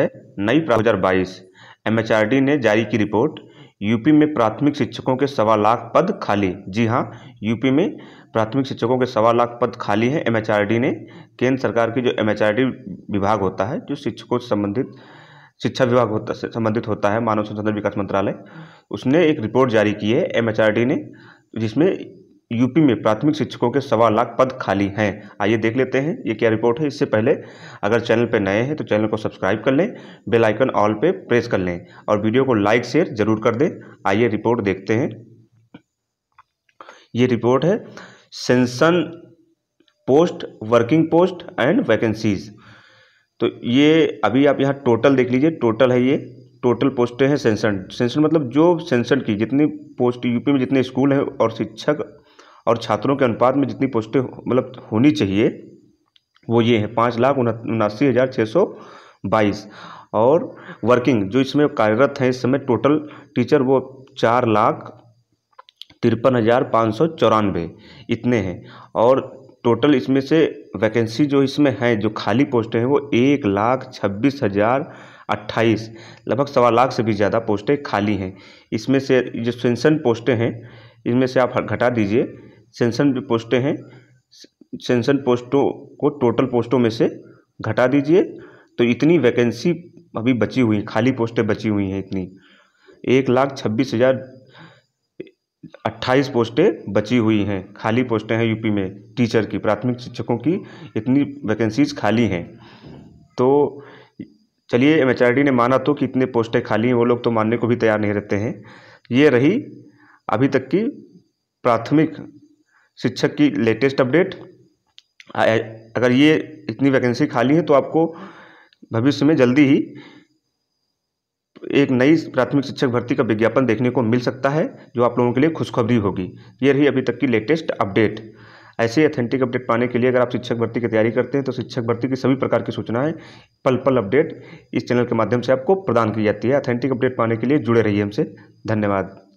है 9/2022 एमएचआरडी ने जारी की रिपोर्ट, यूपी में प्राथमिक शिक्षकों के 1.25 लाख पद खाली। जी हां, यूपी में प्राथमिक शिक्षकों के 1.25 लाख पद खाली हैं। एमएचआरडी ने केंद्र सरकार की जो एमएचआरडी विभाग होता है, जो शिक्षकों से संबंधित शिक्षा विभाग संबंधित होता है मानव संसाधन विकास मंत्रालय, उसने एक रिपोर्ट जारी की है एमएचआरडी ने, जिसमें यूपी में प्राथमिक शिक्षकों के 1.25 लाख पद खाली हैं। आइए देख लेते हैं ये क्या रिपोर्ट है। इससे पहले अगर चैनल पर नए हैं तो चैनल को सब्सक्राइब कर लें, बेल आइकन ऑल पे प्रेस कर लें और वीडियो को लाइक शेयर जरूर कर दें। आइए रिपोर्ट देखते हैं। ये रिपोर्ट है sanction post, working post and vacancies. तो ये अभी आप यहाँ टोटल देख लीजिए, टोटल है ये, टोटल पोस्टें हैं सेंसन। सेंसन मतलब जो सेंसन की जितनी पोस्ट यूपी में जितने स्कूल हैं और शिक्षक और छात्रों के अनुपात में जितनी पोस्टें मतलब होनी चाहिए वो ये हैं 5,79,622। और वर्किंग जो इसमें कार्यरत हैं इस समय टोटल टीचर वो 4,53,594 इतने हैं। और टोटल इसमें से वैकेंसी जो इसमें हैं, जो खाली पोस्टें हैं वो 1,26,028, लगभग 1.25 लाख से भी ज़्यादा पोस्टें खाली हैं। इसमें से जो सेंसन पोस्टें हैं इनमें से आप घटा दीजिए, सेंसन जो पोस्टें हैं सेंसन पोस्टों को टोटल पोस्टों में से घटा दीजिए, तो इतनी वैकेंसी अभी बची हुई, खाली पोस्टें बची हुई हैं इतनी 1,26,028 पोस्टें बची हुई हैं। खाली पोस्टें हैं यूपी में टीचर की, प्राथमिक शिक्षकों की इतनी वैकेंसीज खाली हैं। तो चलिए, एमएचआरडी ने माना तो कि इतने पोस्टें खाली हैं, वो लोग तो मानने को भी तैयार नहीं रहते हैं। ये रही अभी तक की प्राथमिक शिक्षक की लेटेस्ट अपडेट। अगर ये इतनी वैकेंसी खाली है तो आपको भविष्य में जल्दी ही एक नई प्राथमिक शिक्षक भर्ती का विज्ञापन देखने को मिल सकता है, जो आप लोगों के लिए खुशखबरी होगी। ये रही अभी तक की लेटेस्ट अपडेट। ऐसे ऑथेंटिक अपडेट पाने के लिए अगर आप शिक्षक भर्ती की तैयारी करते हैं तो शिक्षक भर्ती की सभी प्रकार की सूचनाएं, पल पल अपडेट इस चैनल के माध्यम से आपको प्रदान की जाती है। ऑथेंटिक अपडेट पाने के लिए जुड़े रहिए हमसे। धन्यवाद।